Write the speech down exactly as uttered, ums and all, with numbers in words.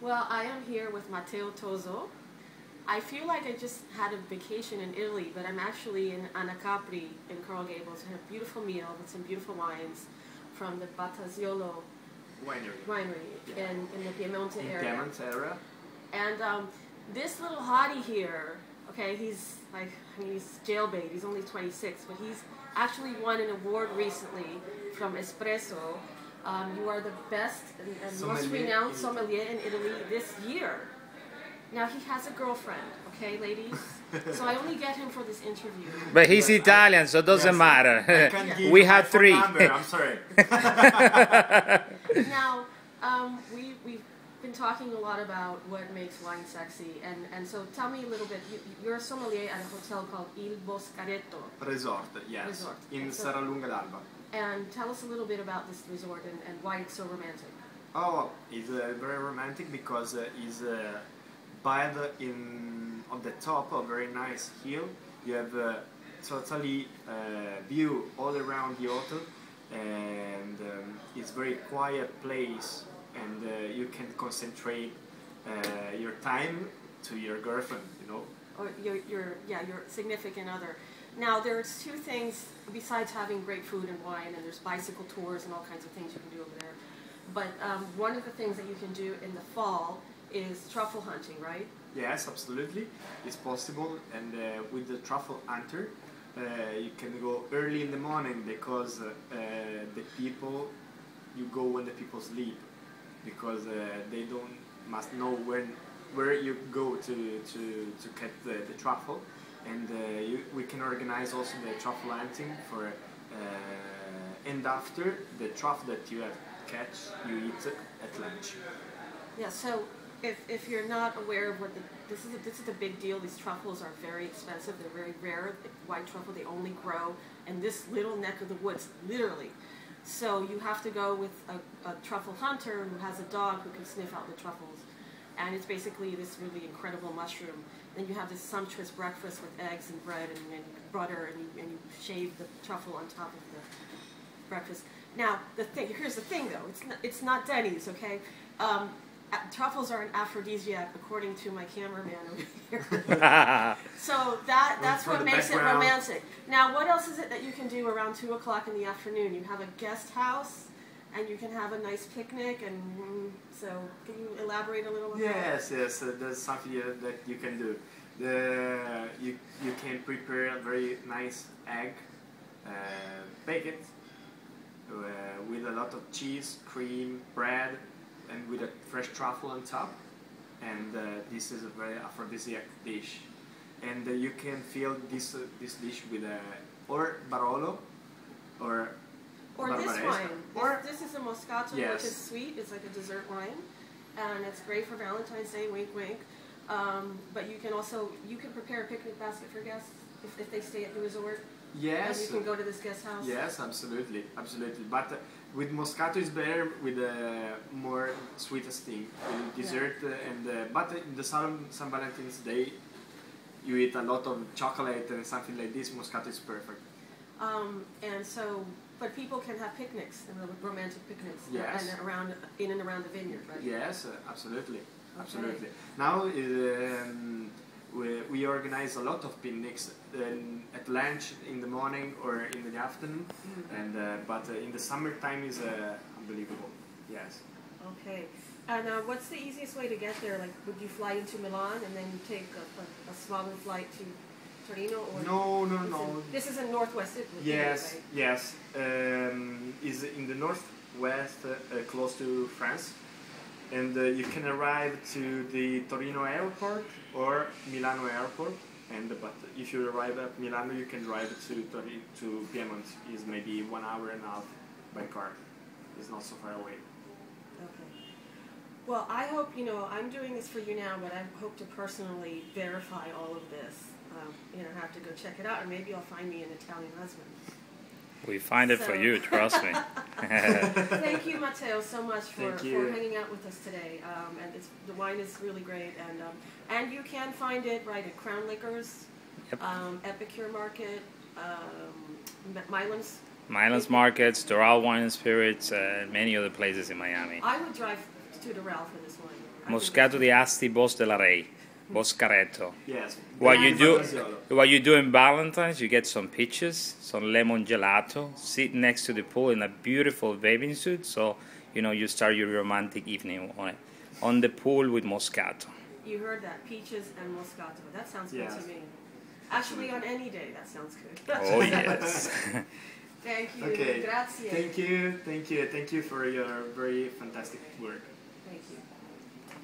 Well, I am here with Matteo Tosso. I feel like I just had a vacation in Italy, but I'm actually in Anacapri in Coral Gables. I had a beautiful meal with some beautiful wines from the Batasiolo winery, winery yeah. in, in the Piedmont area. Piedmont area. And um, this little hottie here, okay, he's like, I mean, he's jailbait. He's only twenty-six, but he's actually won an award recently from Espresso. Um, you are the best and, and most renowned sommelier in Italy this year. Now he has a girlfriend, okay, ladies? So I only get him for this interview. But he's but Italian, I, so it doesn't yes, matter. We have three. Number, I'm sorry. Now, um, we, we've been talking a lot about what makes wine sexy. And, and so tell me a little bit. You, you're a sommelier at a hotel called Il Boscareto. Resort, yes. Resort. In so, Serralunga d'Alba. And tell us a little bit about this resort and, and why it's so romantic. Oh, it's uh, very romantic because uh, it's... Uh, By the in on the top of a very nice hill, you have a totally uh, view all around the hotel, and um, it's very quiet place, and uh, you can concentrate uh, your time to your girlfriend, you know. Or your your yeah your significant other. Now there's two things besides having great food and wine, and there's bicycle tours and all kinds of things you can do over there. But um, one of the things that you can do in the fall is truffle hunting, right? Yes, absolutely. It's possible, and uh, with the truffle hunter, uh, you can go early in the morning because uh, uh, the people, you go when the people sleep, because uh, they don't must know when where you go to to to get the, the truffle, and uh, you, we can organize also the truffle hunting for, uh, and after the truffle that you have catch, you eat at lunch. Yeah. So. If, if you're not aware of what the, this is, a, this is a big deal. These truffles are very expensive. They're very rare. The white truffle, they only grow in this little neck of the woods, literally. So you have to go with a, a truffle hunter who has a dog who can sniff out the truffles. And it's basically this really incredible mushroom. Then you have this sumptuous breakfast with eggs and bread and, and butter, and you, and you shave the truffle on top of the breakfast. Now, the thing, here's the thing, though. It's not, it's not Denny's, okay? Um, Uh, truffles are an aphrodisiac, according to my cameraman over here. So that, that's what makes it romantic. Now, what else is it that you can do around two o'clock in the afternoon? You have a guest house, and you can have a nice picnic, and so can you elaborate a little on that? Yes, yes, uh, there's something that you can do. The, you, you can prepare a very nice egg, uh, bake it uh, with a lot of cheese, cream, bread, and with a fresh truffle on top, and uh, this is a very aphrodisiac dish, and uh, you can fill this uh, this dish with a or Barolo, or or this wine. Or this, this is a Moscato, yes. Which is sweet. It's like a dessert wine, and it's great for Valentine's Day. Wink, wink. Um, but you can also you can prepare a picnic basket for guests if, if they stay at the resort. Yes. And you can go to this guest house. Yes, absolutely, absolutely. But uh, with Moscato is better with a uh, more sweetest thing, with dessert, yeah. uh, and uh, but in the San, San Valentine's Day, you eat a lot of chocolate and something like this. Moscato is perfect. Um, and so, but people can have picnics, romantic picnics, yes. and around in and around the vineyard, right? Yes, uh, absolutely, okay. absolutely. Now. Um, We, we organize a lot of picnics um, at lunch, in the morning, or in the afternoon. Mm-hmm. And uh, but uh, in the summertime is uh, unbelievable. Yes. Okay. And uh, what's the easiest way to get there? Like, would you fly into Milan and then take a, a, a smaller flight to Torino? Or no, no, no. In, this is in northwest Italy. Yes, right? Yes. Um, is in the northwest, uh, uh, close to France. And uh, you can arrive to the Torino airport or Milano airport. And but if you arrive at Milano, you can drive to Torino, to Piedmont. It's maybe one hour and a half by car. It's not so far away. Okay. Well, I hope you know I'm doing this for you now, but I hope to personally verify all of this. Um, you know, have to go check it out, and maybe I'll find me an Italian husband. We find it so. For you, trust me. Thank you, Matteo, so much for, for hanging out with us today. Um, and it's, the wine is really great, and um, and you can find it right at Crown Liquors, yep. um, Epicure Market, um, Milan's. Milan's Markets, Doral Wine and Spirits, and uh, many other places in Miami. I would drive to Doral for this one. Moscato di Asti, Bos della Rey, Boscareto. Yes. What you do? What you do in Valentine's? You get some peaches, some lemon gelato. Sit next to the pool in a beautiful bathing suit. So you know you start your romantic evening on it, on the pool with Moscato. You heard that, peaches and Moscato. That sounds good yes. to me. Actually, on any day, that sounds good. Oh yes. Thank you. Okay. Grazie. Thank you. Thank you. Thank you for your very fantastic work. Thank you.